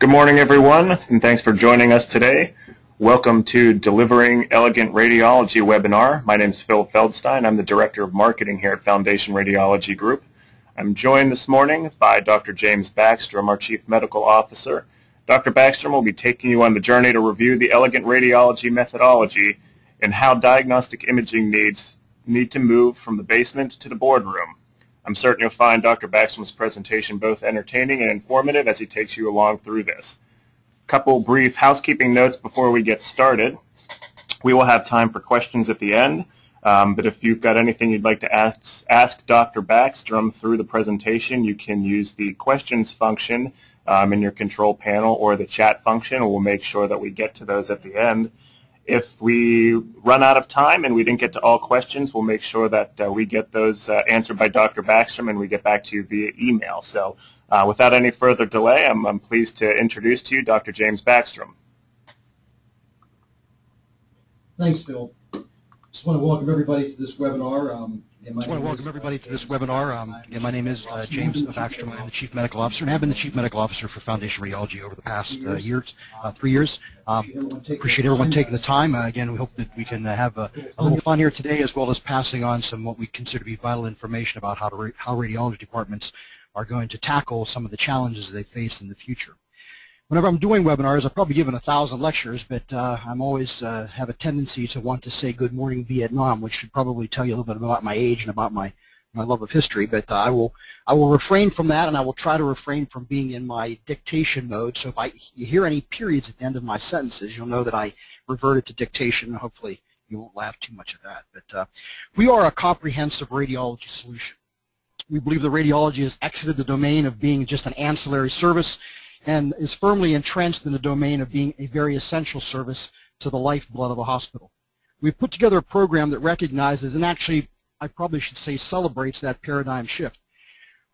Good morning, everyone, and thanks for joining us today. Welcome to Delivering Elegant Radiology webinar. My name is Phil Feldstein. I'm the Director of Marketing here at Foundation Radiology Group. I'm joined this morning by Dr. James Backstrom, our Chief Medical Officer. Dr. Backstrom will be taking you on the journey to review the elegant radiology methodology and how diagnostic imaging needs need to move from the basement to the boardroom. I'm certain you'll find Dr. Backstrom's presentation both entertaining and informative as he takes you along through this. A couple brief housekeeping notes before we get started. We will have time for questions at the end, but if you've got anything you'd like to ask Dr. Backstrom through the presentation, you can use the questions function in your control panel or the chat function, and we'll make sure that we get to those at the end. If we run out of time and we didn't get to all questions, we'll make sure that we get those answered by Dr. Backstrom and we get back to you via email. So without any further delay, I'm pleased to introduce to you Dr. James Backstrom. Thanks, Bill. Just want to welcome everybody to this webinar. Again, my name is James Backstrom. I'm the Chief Medical Officer, and I've been the Chief Medical Officer for Foundation Radiology over the past 3 years. Appreciate everyone taking the time. Again, we hope that we can have a little fun here today, as well as passing on some what we consider to be vital information about how radiology departments are going to tackle some of the challenges they face in the future. Whenever I'm doing webinars, I've probably given 1,000 lectures, but I'm always have a tendency to want to say good morning Vietnam, which should probably tell you a little bit about my age and about my love of history. But I will refrain from that, and I will try to refrain from being in my dictation mode. So if you hear any periods at the end of my sentences, you'll know that I reverted to dictation. Hopefully, you won't laugh too much at that. But we are a comprehensive radiology solution. We believe that radiology has exited the domain of being just an ancillary service and is firmly entrenched in the domain of being a very essential service to the lifeblood of a hospital. We've put together a program that recognizes, and actually I probably should say celebrates, that paradigm shift.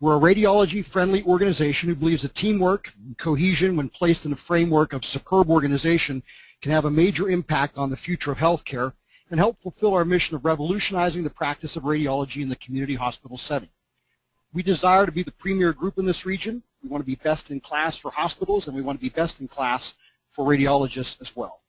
We're a radiology-friendly organization who believes that teamwork and cohesion, when placed in a framework of superb organization, can have a major impact on the future of healthcare and help fulfill our mission of revolutionizing the practice of radiology in the community hospital setting. We desire to be the premier group in this region. We want to be best in class for hospitals, and we want to be best in class for radiologists as well.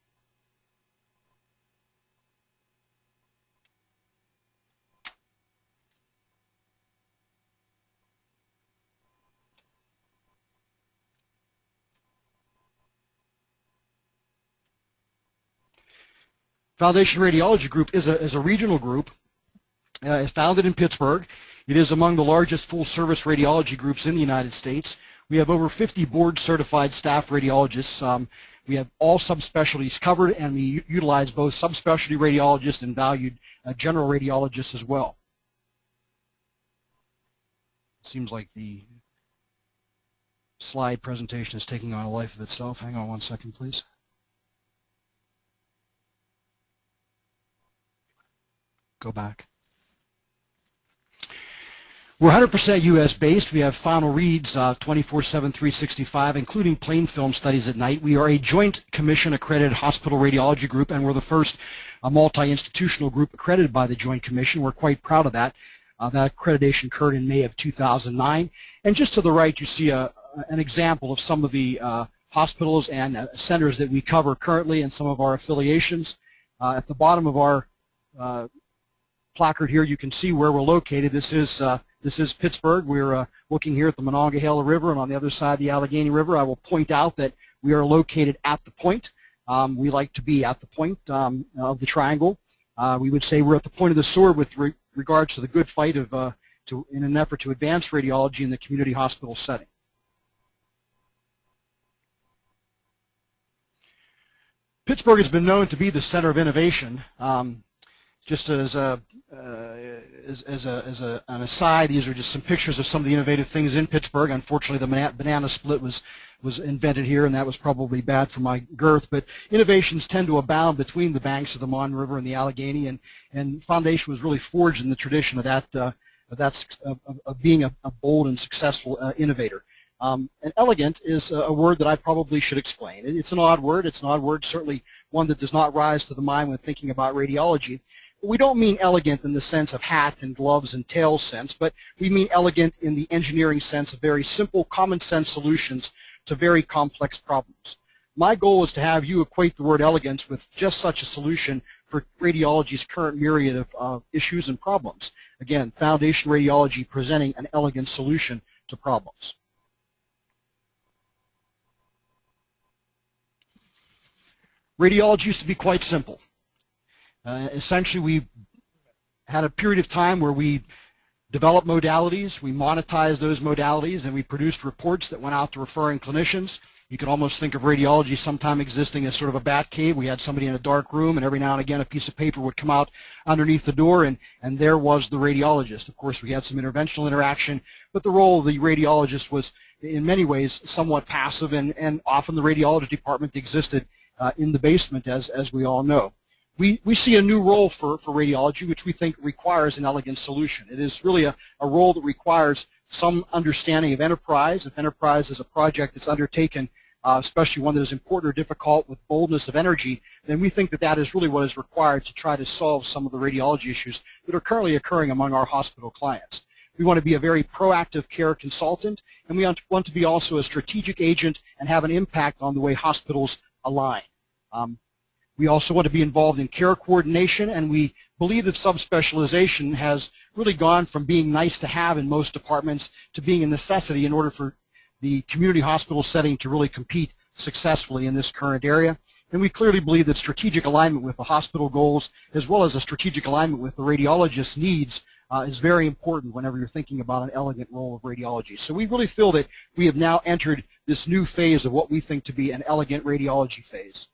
Foundation Radiology Group is a regional group founded in Pittsburgh. It is among the largest full-service radiology groups in the United States. We have over 50 board-certified staff radiologists. We have all subspecialties covered, and we utilize both subspecialty radiologists and valued general radiologists as well. Seems like the slide presentation is taking on a life of itself. Hang on one second, please. Go back. We're 100% U.S.-based. We have final reads 24/7, 365, including plain film studies at night. We are a Joint Commission accredited hospital radiology group, and we're the first multi-institutional group accredited by the Joint Commission. We're quite proud of that. That accreditation occurred in May of 2009. And just to the right, you see an example of some of the hospitals and centers that we cover currently and some of our affiliations. At the bottom of our placard here, you can see where we're located. This is Pittsburgh. We're looking here at the Monongahela River, and on the other side, the Allegheny River. I will point out that we are located at the point. We like to be at the point of the triangle. We would say we're at the point of the sword with regards to the good fight of in an effort to advance radiology in the community hospital setting. Pittsburgh has been known to be the center of innovation. Just as an aside, these are just some pictures of some of the innovative things in Pittsburgh. Unfortunately, the banana split was invented here, and that was probably bad for my girth. But innovations tend to abound between the banks of the Mon River and the Allegheny, and Foundation was really forged in the tradition of that of being a bold and successful innovator. And elegant is a word that I probably should explain. It's an odd word. It's an odd word, certainly one that does not rise to the mind when thinking about radiology. We don't mean elegant in the sense of hat and gloves and tail sense, but we mean elegant in the engineering sense of very simple, common sense solutions to very complex problems. My goal is to have you equate the word elegance with just such a solution for radiology's current myriad of issues and problems. Again, Foundation Radiology presenting an elegant solution to problems. Radiology used to be quite simple. Essentially, we had a period of time where we developed modalities, we monetized those modalities, and we produced reports that went out to referring clinicians. You can almost think of radiology sometime existing as sort of a bat cave. We had somebody in a dark room, and every now and again a piece of paper would come out underneath the door, and there was the radiologist. Of course, we had some interventional interaction, but the role of the radiologist was in many ways somewhat passive, and often the radiology department existed in the basement, as we all know. We see a new role for radiology, which we think requires an elegant solution. It is really a role that requires some understanding of enterprise. If enterprise is a project that's undertaken, especially one that is important or difficult, with boldness of energy, then we think that that is really what is required to try to solve some of the radiology issues that are currently occurring among our hospital clients. We want to be a very proactive care consultant, and we want to be also a strategic agent and have an impact on the way hospitals align. We also want to be involved in care coordination, and we believe that subspecialization has really gone from being nice to have in most departments to being a necessity in order for the community hospital setting to really compete successfully in this current area. And we clearly believe that strategic alignment with the hospital goals, as well as a strategic alignment with the radiologist's needs, is very important whenever you're thinking about an elegant role of radiology. So we really feel that we have now entered this new phase of what we think to be an elegant radiology phase.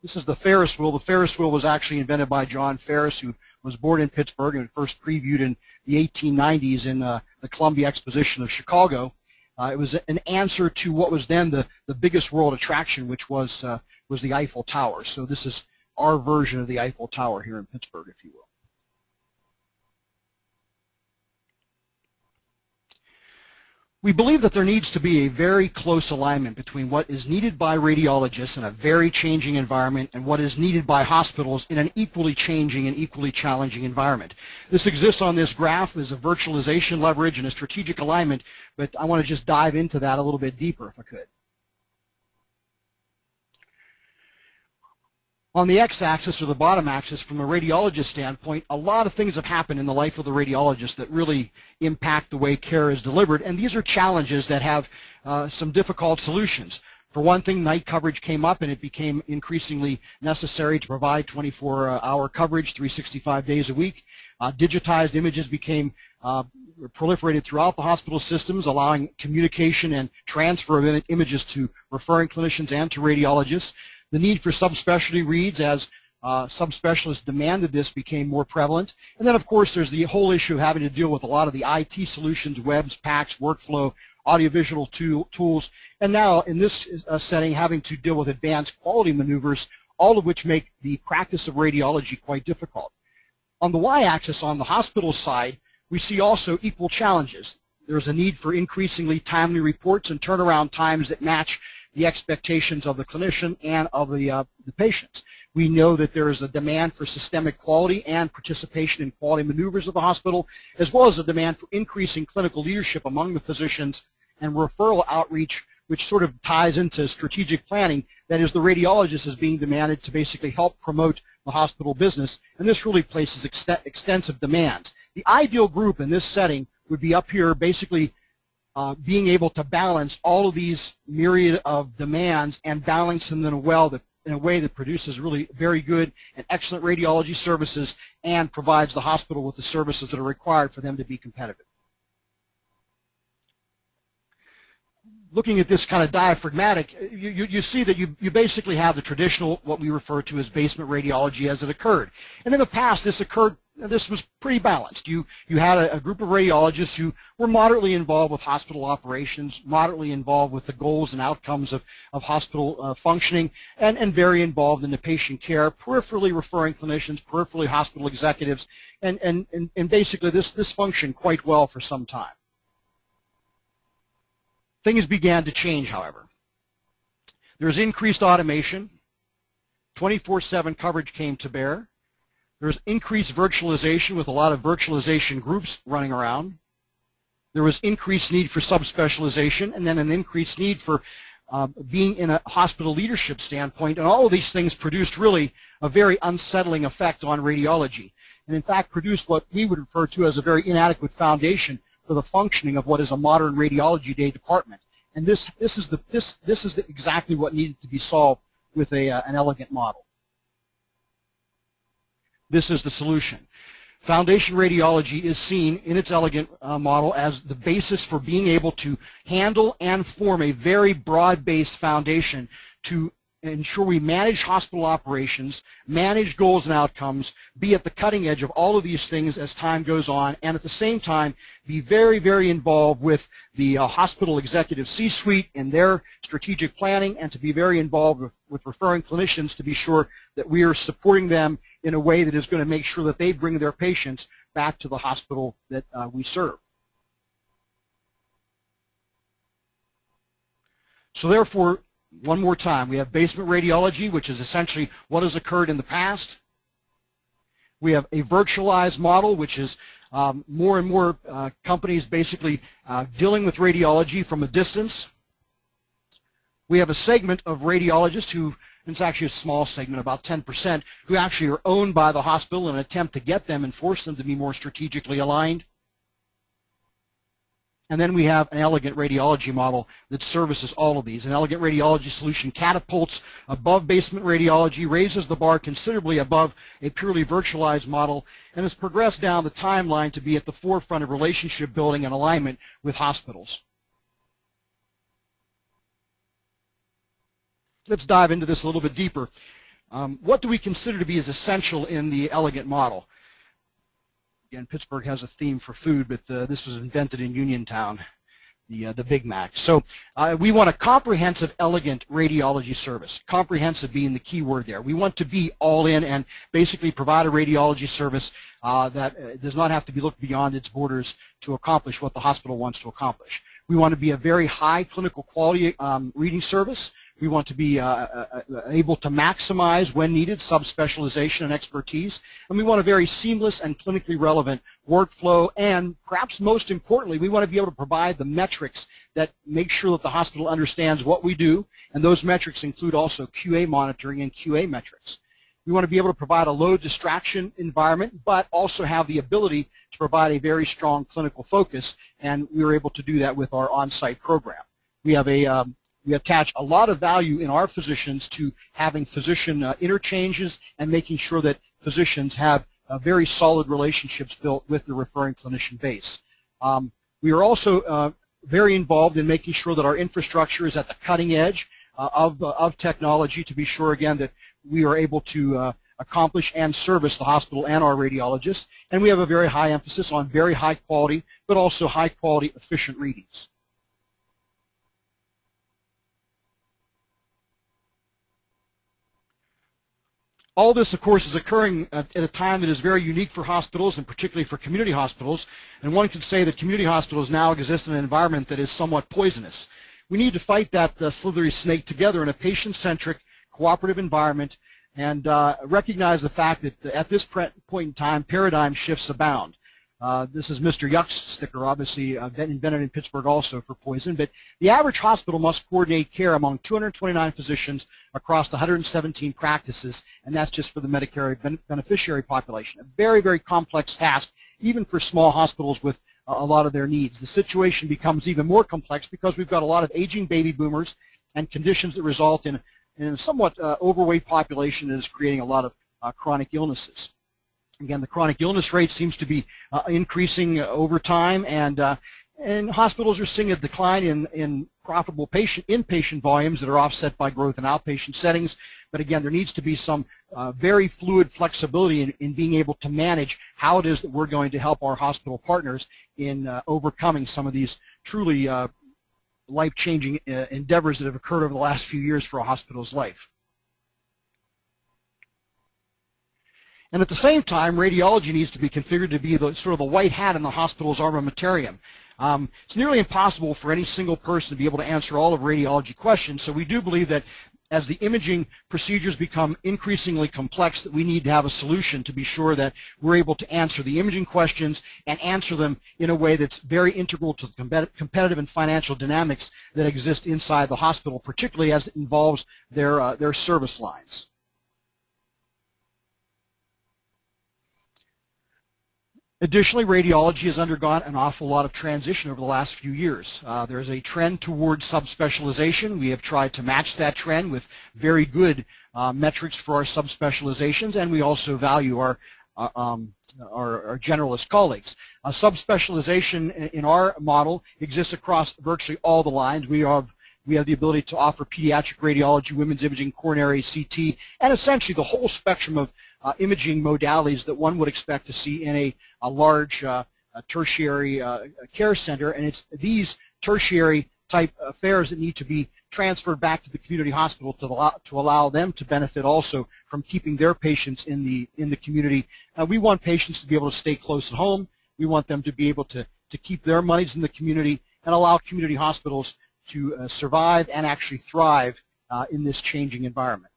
This is the Ferris wheel. The Ferris wheel was actually invented by John Ferris, who was born in Pittsburgh and first previewed in the 1890s in the Columbian Exposition of Chicago. It was an answer to what was then the biggest world attraction, which was the Eiffel Tower. So this is our version of the Eiffel Tower here in Pittsburgh, if you will. We believe that there needs to be a very close alignment between what is needed by radiologists in a very changing environment and what is needed by hospitals in an equally changing and equally challenging environment. This exists on this graph as a virtualization leverage and a strategic alignment, but I want to just dive into that a little bit deeper if I could. On the x-axis or the bottom axis, from a radiologist standpoint, a lot of things have happened in the life of the radiologist that really impact the way care is delivered, and these are challenges that have some difficult solutions. For one thing, night coverage came up, and it became increasingly necessary to provide 24-hour coverage, 365 days a week. Digitized images became proliferated throughout the hospital systems, allowing communication and transfer of images to referring clinicians and to radiologists. The need for subspecialty reads, as subspecialists demanded this, became more prevalent. And then, of course, there's the whole issue of having to deal with a lot of the IT solutions, webs, PACS, workflow, audiovisual tools, and now in this setting having to deal with advanced quality maneuvers, all of which make the practice of radiology quite difficult. On the y-axis, on the hospital side, we see also equal challenges. There's a need for increasingly timely reports and turnaround times that match the expectations of the clinician and of the patients. We know that there is a demand for systemic quality and participation in quality maneuvers of the hospital, as well as a demand for increasing clinical leadership among the physicians and referral outreach, which sort of ties into strategic planning. That is, the radiologist is being demanded to basically help promote the hospital business, and this really places extensive demands. The ideal group in this setting would be up here, basically being able to balance all of these myriad of demands and balance them in a way that produces really very good and excellent radiology services and provides the hospital with the services that are required for them to be competitive. Looking at this kind of diaphragmatic, you see that you basically have the traditional, what we refer to as basement radiology as it occurred. And in the past, this was pretty balanced. You had a group of radiologists who were moderately involved with hospital operations, moderately involved with the goals and outcomes of hospital functioning, and very involved in the patient care, peripherally referring clinicians, peripherally hospital executives, and basically this functioned quite well for some time. Things began to change, however. There was increased automation. 24/7 coverage came to bear. There's increased virtualization with a lot of virtualization groups running around. There was increased need for subspecialization, and then an increased need for being in a hospital leadership standpoint, and all of these things produced really a very unsettling effect on radiology, and in fact produced what we would refer to as a very inadequate foundation for the functioning of what is a modern radiology day department. And this is exactly what needed to be solved with an elegant model. This is the solution. Foundation Radiology is seen in its elegant model as the basis for being able to handle and form a very broad-based foundation to ensure we manage hospital operations, manage goals and outcomes, be at the cutting edge of all of these things as time goes on, and at the same time be very, very involved with the hospital executive C-suite and their strategic planning, and to be very involved with referring clinicians to be sure that we are supporting them in a way that is going to make sure that they bring their patients back to the hospital that we serve. So therefore, one more time, we have basement radiology, which is essentially what has occurred in the past. We have a virtualized model, which is more and more companies basically dealing with radiology from a distance. We have a segment of radiologists who, it's actually a small segment, about 10%, who actually are owned by the hospital in an attempt to get them and force them to be more strategically aligned. And then we have an elegant radiology model that services all of these. An elegant radiology solution catapults above basement radiology, raises the bar considerably above a purely virtualized model, and has progressed down the timeline to be at the forefront of relationship building and alignment with hospitals. Let's dive into this a little bit deeper. What do we consider to be as essential in the elegant model? Again, Pittsburgh has a theme for food, but this was invented in Uniontown, the Big Mac. So we want a comprehensive, elegant radiology service. Comprehensive being the key word there. We want to be all in and basically provide a radiology service that does not have to be looked beyond its borders to accomplish what the hospital wants to accomplish. We want to be a very high clinical quality reading service. We want to be able to maximize, when needed, subspecialization and expertise. And we want a very seamless and clinically relevant workflow. And perhaps most importantly, we want to be able to provide the metrics that make sure that the hospital understands what we do. And those metrics include also QA monitoring and QA metrics. We want to be able to provide a low distraction environment, but also have the ability to provide a very strong clinical focus. And we were able to do that with our on-site program. We have a we attach a lot of value in our physicians to having physician interchanges and making sure that physicians have very solid relationships built with the referring clinician base. We are also very involved in making sure that our infrastructure is at the cutting edge of technology to be sure, again, that we are able to accomplish and service the hospital and our radiologists. And we have a very high emphasis on very high quality, but also high quality, efficient readings. All this, of course, is occurring at a time that is very unique for hospitals and particularly for community hospitals. And one could say that community hospitals now exist in an environment that is somewhat poisonous. We need to fight that slithery snake together in a patient-centric, cooperative environment and recognize the fact that at this point in time, paradigm shifts abound. This is Mr. Yuck's sticker, obviously invented in Pittsburgh also for poison, but the average hospital must coordinate care among 229 physicians across 117 practices, and that's just for the Medicare beneficiary population. A very, very complex task, even for small hospitals with a lot of their needs. The situation becomes even more complex because we've got a lot of aging baby boomers and conditions that result in a somewhat overweight population that is creating a lot of chronic illnesses. Again, the chronic illness rate seems to be increasing over time, and hospitals are seeing a decline in profitable inpatient volumes that are offset by growth in outpatient settings. But again, there needs to be some very fluid flexibility in being able to manage how it is that we're going to help our hospital partners in overcoming some of these truly life-changing endeavors that have occurred over the last few years for a hospital's life. And at the same time, radiology needs to be configured to be sort of the white hat in the hospital's armamentarium. It's nearly impossible for any single person to be able to answer all of radiology questions, so we do believe that as the imaging procedures become increasingly complex, that we need to have a solution to be sure that we're able to answer the imaging questions and answer them in a way that's very integral to the competitive and financial dynamics that exist inside the hospital, particularly as it involves their service lines. Additionally, radiology has undergone an awful lot of transition over the last few years. There's a trend towards subspecialization. We have tried to match that trend with very good metrics for our subspecializations, and we also value our generalist colleagues. Subspecialization in our model exists across virtually all the lines. We have the ability to offer pediatric radiology, women's imaging, coronary, CT, and essentially the whole spectrum of imaging modalities that one would expect to see in a large tertiary care center, and it's these tertiary type affairs that need to be transferred back to the community hospital to allow them to benefit also from keeping their patients in the community. We want patients to be able to stay close at home. We want them to be able to keep their monies in the community and allow community hospitals to survive and actually thrive in this changing environment.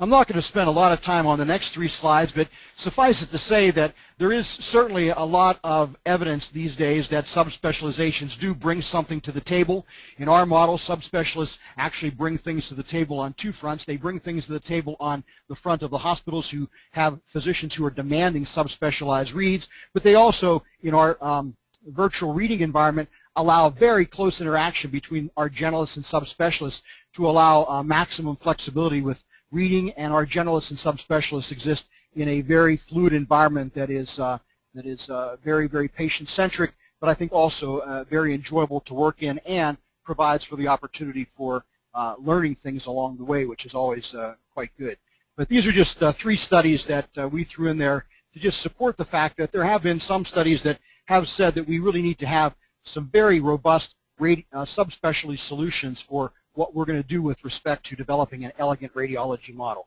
I'm not going to spend a lot of time on the next three slides, but suffice it to say that there is certainly a lot of evidence these days that subspecializations do bring something to the table. In our model, subspecialists actually bring things to the table on two fronts. They bring things to the table on the front of the hospitals who have physicians who are demanding subspecialized reads, but they also, in our virtual reading environment, allow very close interaction between our generalists and subspecialists to allow maximum flexibility with reading, and our generalists and subspecialists exist in a very fluid environment that is very, very patient-centric, but I think also very enjoyable to work in and provides for the opportunity for learning things along the way, which is always quite good. But these are just three studies that we threw in there to just support the fact that there have been some studies that have said that we really need to have some very robust subspecialty solutions for what we're going to do with respect to developing an elegant radiology model.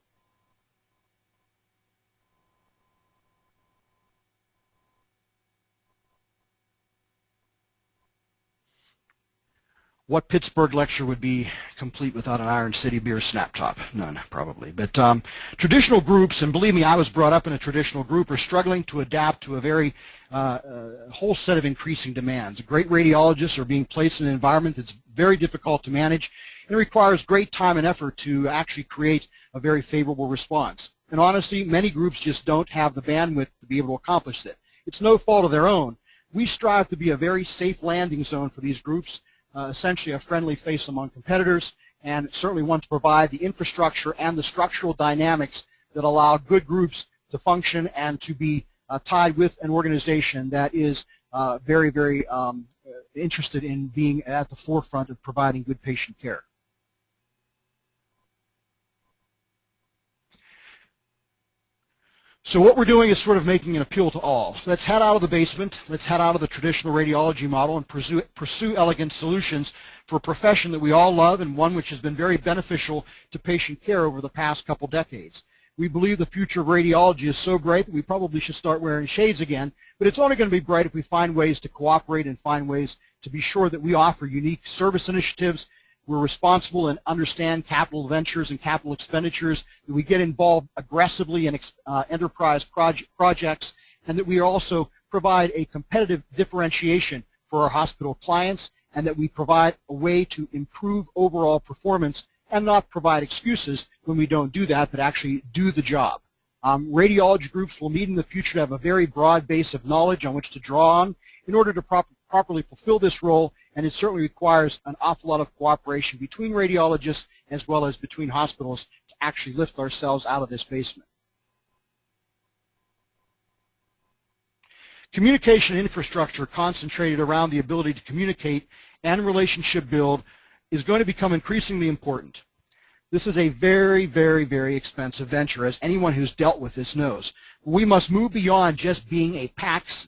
What Pittsburgh lecture would be complete without an Iron City beer snap top? None, probably. But traditional groups, and believe me, I was brought up in a traditional group, are struggling to adapt to a very whole set of increasing demands. Great radiologists are being placed in an environment that's very difficult to manage, and it requires great time and effort to actually create a very favorable response. And honestly, many groups just don't have the bandwidth to be able to accomplish that. It's no fault of their own. We strive to be a very safe landing zone for these groups. Essentially a friendly face among competitors, and certainly want to provide the infrastructure and the structural dynamics that allow good groups to function and to be tied with an organization that is very, very interested in being at the forefront of providing good patient care. So what we're doing is sort of making an appeal to all. Let's head out of the basement, let's head out of the traditional radiology model and pursue elegant solutions for a profession that we all love and one which has been very beneficial to patient care over the past couple decades. We believe the future of radiology is so bright that we probably should start wearing shades again, but it's only going to be bright if we find ways to cooperate and find ways to be sure that we offer unique service initiatives. We're responsible and understand capital ventures and capital expenditures, that we get involved aggressively in enterprise projects, and that we also provide a competitive differentiation for our hospital clients, and that we provide a way to improve overall performance and not provide excuses when we don't do that, but actually do the job. Radiology groups will need in the future to have a very broad base of knowledge on which to draw on in order to properly fulfill this role, and it certainly requires an awful lot of cooperation between radiologists as well as between hospitals to actually lift ourselves out of this basement. Communication infrastructure concentrated around the ability to communicate and relationship build is going to become increasingly important. This is a very, very, very expensive venture, as anyone who's dealt with this knows. We must move beyond just being a PACS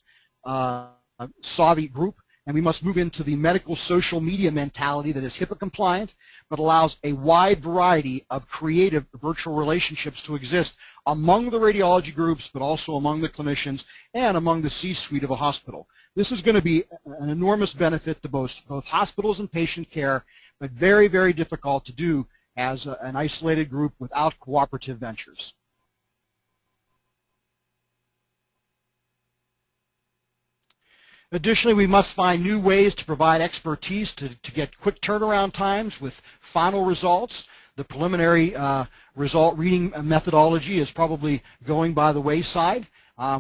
savvy group, and we must move into the medical social media mentality that is HIPAA compliant but allows a wide variety of creative virtual relationships to exist among the radiology groups, but also among the clinicians and among the C-suite of a hospital. This is going to be an enormous benefit to both hospitals and patient care, but very, very difficult to do as an isolated group without cooperative ventures. Additionally, we must find new ways to provide expertise to get quick turnaround times with final results. The preliminary result reading methodology is probably going by the wayside.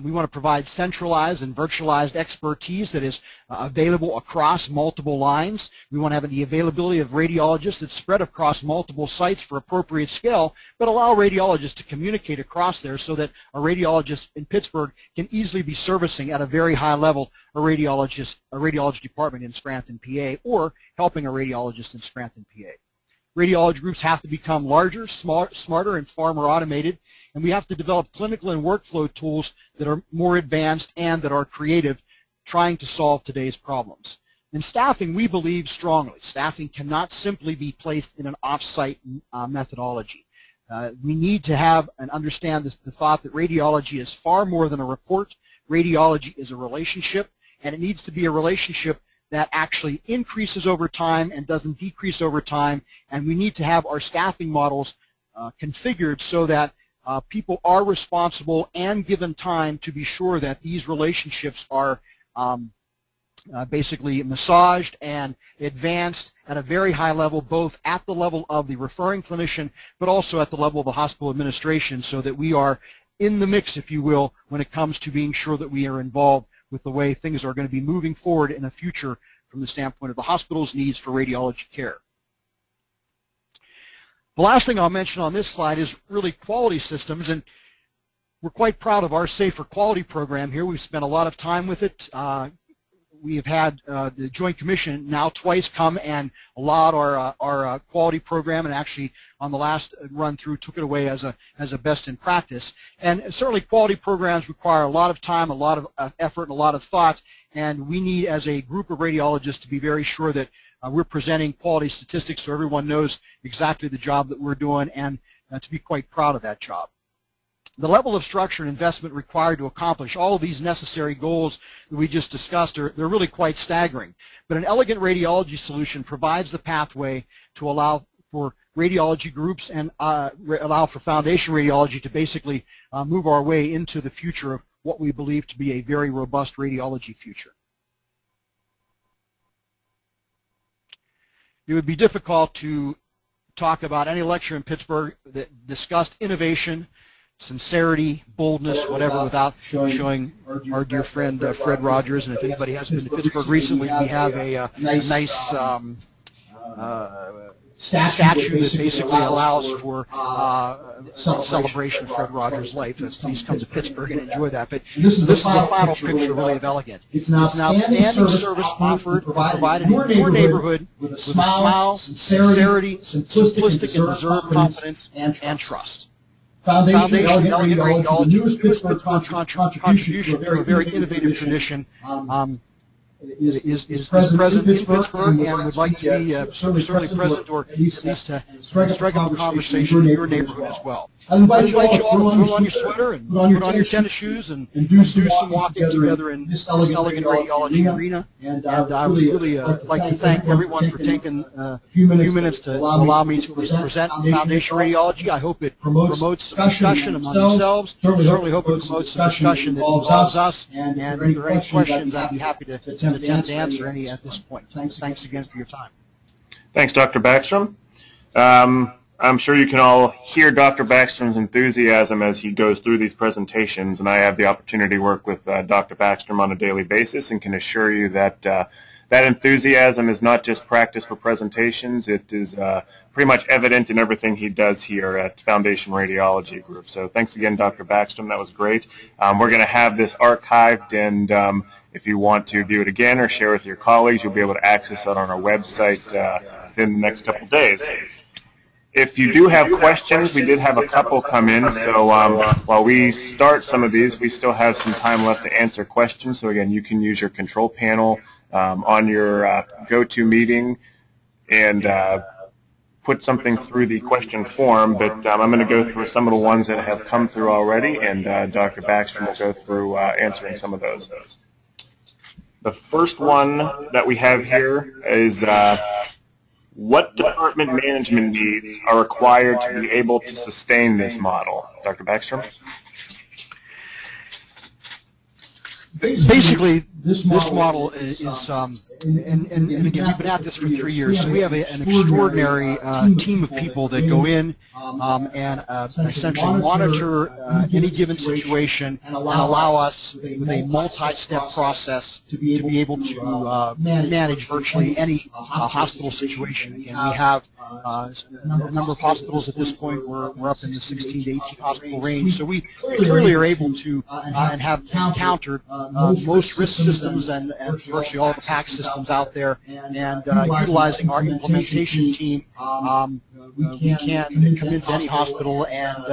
We want to provide centralized and virtualized expertise that is available across multiple lines. We want to have the availability of radiologists that's spread across multiple sites for appropriate scale, but allow radiologists to communicate across there so that a radiologist in Pittsburgh can easily be servicing at a very high level a radiology department in Scranton, PA, or helping a radiologist in Scranton, PA. Radiology groups have to become larger, smarter, and far more automated, and we have to develop clinical and workflow tools that are more advanced and that are creative, trying to solve today's problems. In staffing, we believe strongly. Staffing cannot simply be placed in an off-site methodology. We need to have and understand the thought that radiology is far more than a report. Radiology is a relationship, and it needs to be a relationship that actually increases over time and doesn't decrease over time, and we need to have our staffing models configured so that people are responsible and given time to be sure that these relationships are basically massaged and advanced at a very high level, both at the level of the referring clinician but also at the level of the hospital administration, so that we are in the mix, if you will, when it comes to being sure that we are involved with the way things are going to be moving forward in the future from the standpoint of the hospital's needs for radiology care. The last thing I'll mention on this slide is really quality systems, and we're quite proud of our Safer Quality program here. We've spent a lot of time with it. We have had the Joint Commission now twice come and allowed our quality program, and actually on the last run through took it away as a best in practice. And certainly quality programs require a lot of time, a lot of effort, and a lot of thought, and we need as a group of radiologists to be very sure that we're presenting quality statistics so everyone knows exactly the job that we're doing, and to be quite proud of that job. The level of structure and investment required to accomplish all of these necessary goals that we just discussed they're really quite staggering. But an elegant radiology solution provides the pathway to allow for radiology groups and allow for Foundation Radiology to basically move our way into the future of what we believe to be a very robust radiology future. It would be difficult to talk about any lecture in Pittsburgh that discussed innovation, sincerity, boldness, whatever, without showing our dear friend Fred Rogers. And if anybody has been to Pittsburgh recently, we have a nice statue that basically allows for celebration of Fred Rogers' life. Please come to Pittsburgh and enjoy that. But this is the final picture really of Elegant. It's an outstanding service offered and provided in your neighborhood with a smile, sincerity, simplistic and reserved confidence, and trust. Foundation Elegant Radiology, the newest Pittsburgh contribution to a very innovative tradition, is present in Pittsburgh and would like to be certainly present, or at least to strike up a conversation in your neighborhood as well. I invite you all to put on your sweater and put on your tennis shoes and do some walking together in this Elegant Radiology arena. And I would really like to thank everyone for taking a few minutes to allow me to present Foundation Radiology. I hope it promotes some discussion among yourselves. Certainly hope it promotes some discussion that involves us. And if there are any questions, I'd be happy to attempt to answer any at this point. Thanks again for your time. Thanks, Dr. Backstrom. I'm sure you can all hear Dr. Backstrom's enthusiasm as he goes through these presentations, and I have the opportunity to work with Dr. Backstrom on a daily basis and can assure you that that enthusiasm is not just practice for presentations. It is pretty much evident in everything he does here at Foundation Radiology Group. So thanks again, Dr. Backstrom. That was great. We're going to have this archived, and if you want to view it again or share with your colleagues, you'll be able to access that on our website in the next couple of days. If you do have questions, we did have a couple come in, so while we start some of these, we still have some time left to answer questions. So again, you can use your control panel on your GoToMeeting and put something through the question form, but I'm going to go through some of the ones that have come through already, and Dr. Backstrom will go through answering some of those. The first one that we have here is what department management needs are required to be able to sustain this model? Dr. Backstrom? Basically, this model is, and again, we've been at this for 3 years, so we have an extraordinary team of people that go in and essentially monitor any given situation and allow us, with a multi-step process, to be able to manage virtually any hospital situation. And we have a number of hospitals at this point. We're up in the 16 to 18 hospital range, so we clearly are able to and have encountered most risk systems and virtually all the PACS systems out there, and utilizing our implementation team, we can come into any hospital and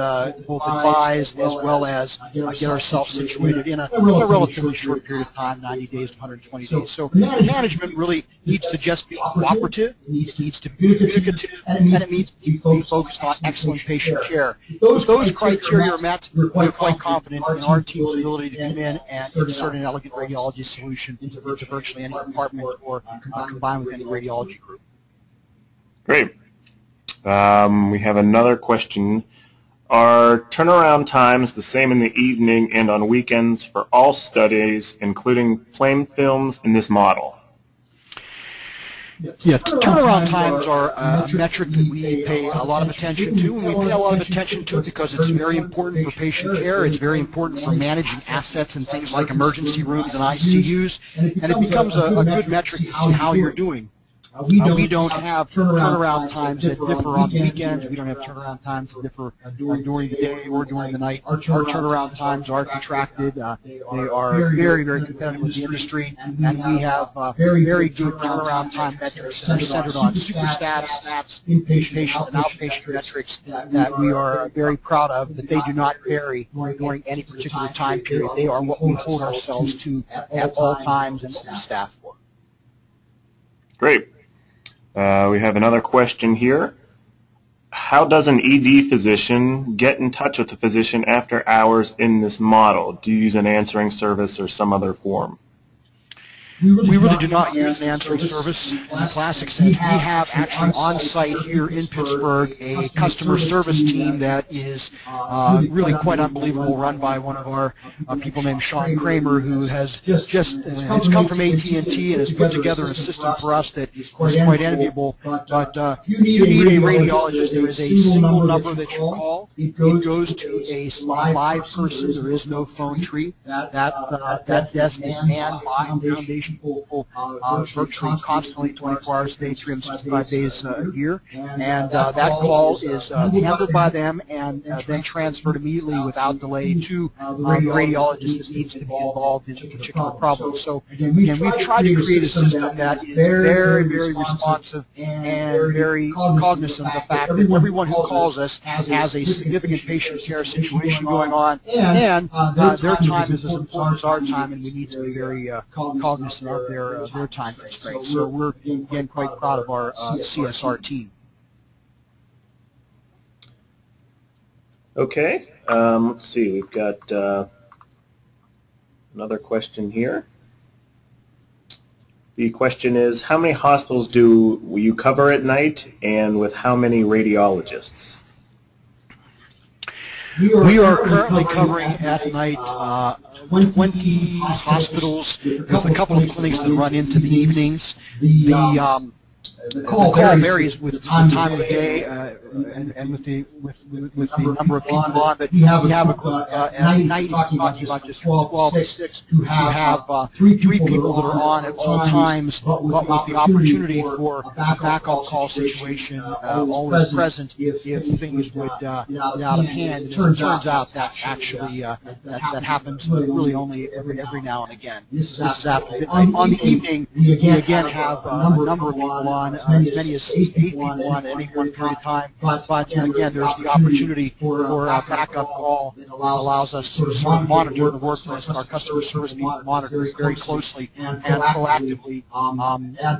both advise as well as get ourselves situated in a relatively short period of time, 90 days to 120 days. So management really needs to just be cooperative, needs to be communicative, and it needs to be focused on excellent patient care. If those criteria are met, we're quite confident in our team's ability to come in and insert an elegant radiology solution into virtually any department or combined with any radiology group. Great. We have another question. Are turnaround times the same in the evening and on weekends for all studies, including plain films, in this model? Yeah, turnaround times are a metric that we pay a lot of attention to, and we pay a lot of attention to it because it's very important for patient care, it's very important for managing assets and things like emergency rooms and ICUs, and it becomes a good metric to see how you're doing. We don't have turnaround times that differ on weekends. We don't have turnaround times that differ during the day or during the night. Our turnaround times are contracted. They are very, very competitive with the industry, and we have very, very good turnaround time metrics that are centered on super stats, inpatient and outpatient metrics that we are very proud of, that they do not vary during any particular time period. They are what we hold ourselves to at all times and what we staff for. Great. We have another question here. How does an ED physician get in touch with the physician after hours in this model? Do you use an answering service or some other form? We really do not use an answering service in the classic sense. We have actually on site here in Pittsburgh a customer service team that is really quite unbelievable, run by one of our people named Sean Kramer, who has just has come from AT&T and has put together a system for us that is quite enviable. But you need a radiologist. There is a single number that you call. It goes to a live person. There is no phone tree. That desk and Foundation will virtually constantly 24 hours a day, 365 days a year, and that call is handled by them and then transferred immediately without delay to the radiologist that needs to be involved in the particular problem. So again, we've tried to create a system that is very, very responsive and very cognizant of the fact that everyone who calls us has a significant patient care situation going on, and their time is as important as our time, and we need to be very cognizant of their time constraints. So we're, again, quite proud of our CSR team. Okay. Let's see. We've got another question here. The question is, how many hospitals do you cover at night and with how many radiologists? We are currently covering at night 20 hospitals with a couple of clinics that run into the evenings. The call varies with the time of day and with the number of people on, but we have a group at night talking about just 12 to 6 who have three people that are on at all times, but with the opportunity for a back-all call situation always present if things would get out of hand. And as it turns out, that's actually that happens really only every now and again. This is after midnight. On the evening, we again have a number of people on. As many as 8 people on at any one period of time, but again, there's the opportunity for a backup call that allows us to sort of monitor the workforce. Our customer service people monitor very closely and proactively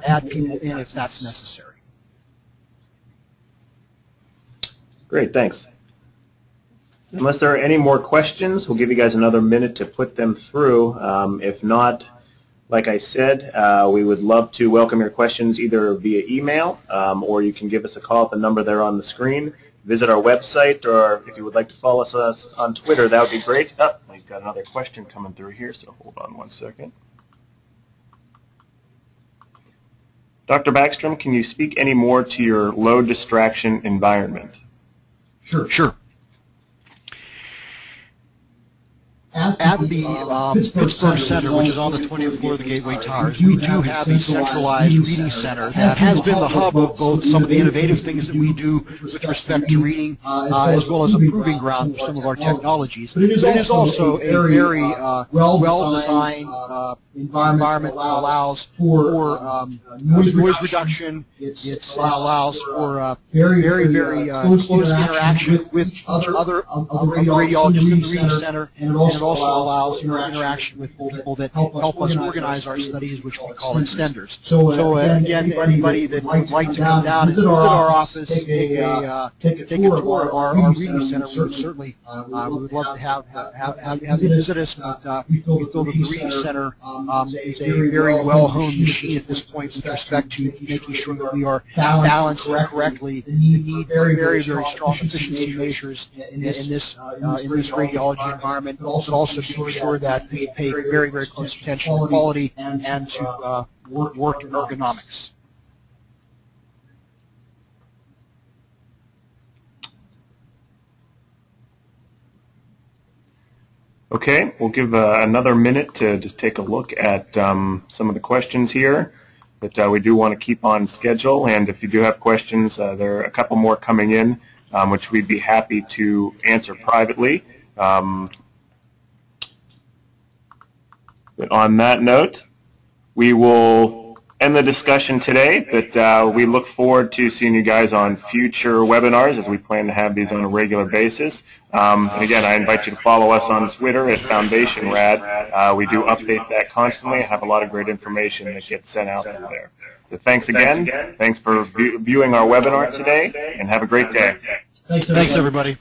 add people in if that's necessary. Great, thanks. Unless there are any more questions, we'll give you guys another minute to put them through. If not, like I said, we would love to welcome your questions either via email or you can give us a call at the number there on the screen. Visit our website, or if you would like to follow us on Twitter, that would be great. Oh, we've got another question coming through here, so hold on one second. Dr. Backstrom, can you speak any more to your low distraction environment? Sure. At the Pittsburgh Center, which is on the 20th floor of the Gateway Towers, we do have a centralized reading center that has been the hub of both some of the innovative things that we do with respect to reading, as well as a proving ground for some of our technologies. But it is also a very well-designed environment that allows for noise reduction. It allows for very, very close interaction with other radiologists in the reading center, and it also allows interaction with people that help us organize our studies, which we call extenders. So again, anybody that would like to come down and visit our office, take a tour of our reading center, we would certainly would love to have you visit us. We feel that the reading center is a very well-honed machine at this point with respect to making sure that we are balancing correctly the need for very, very strong efficiency measures in this radiology environment, but also making sure that we pay very, very close attention to quality and to work and ergonomics. Okay, we'll give another minute to just take a look at some of the questions here. But we do want to keep on schedule, and if you do have questions, there are a couple more coming in, which we'd be happy to answer privately. But on that note, we will end the discussion today, but we look forward to seeing you guys on future webinars, as we plan to have these on a regular basis. And again, I invite you to follow us on Twitter at FoundationRad. We do update that constantly. I have a lot of great information that gets sent out through there. So thanks again. Thanks for viewing our webinar today, and have a great day. Thanks, everybody.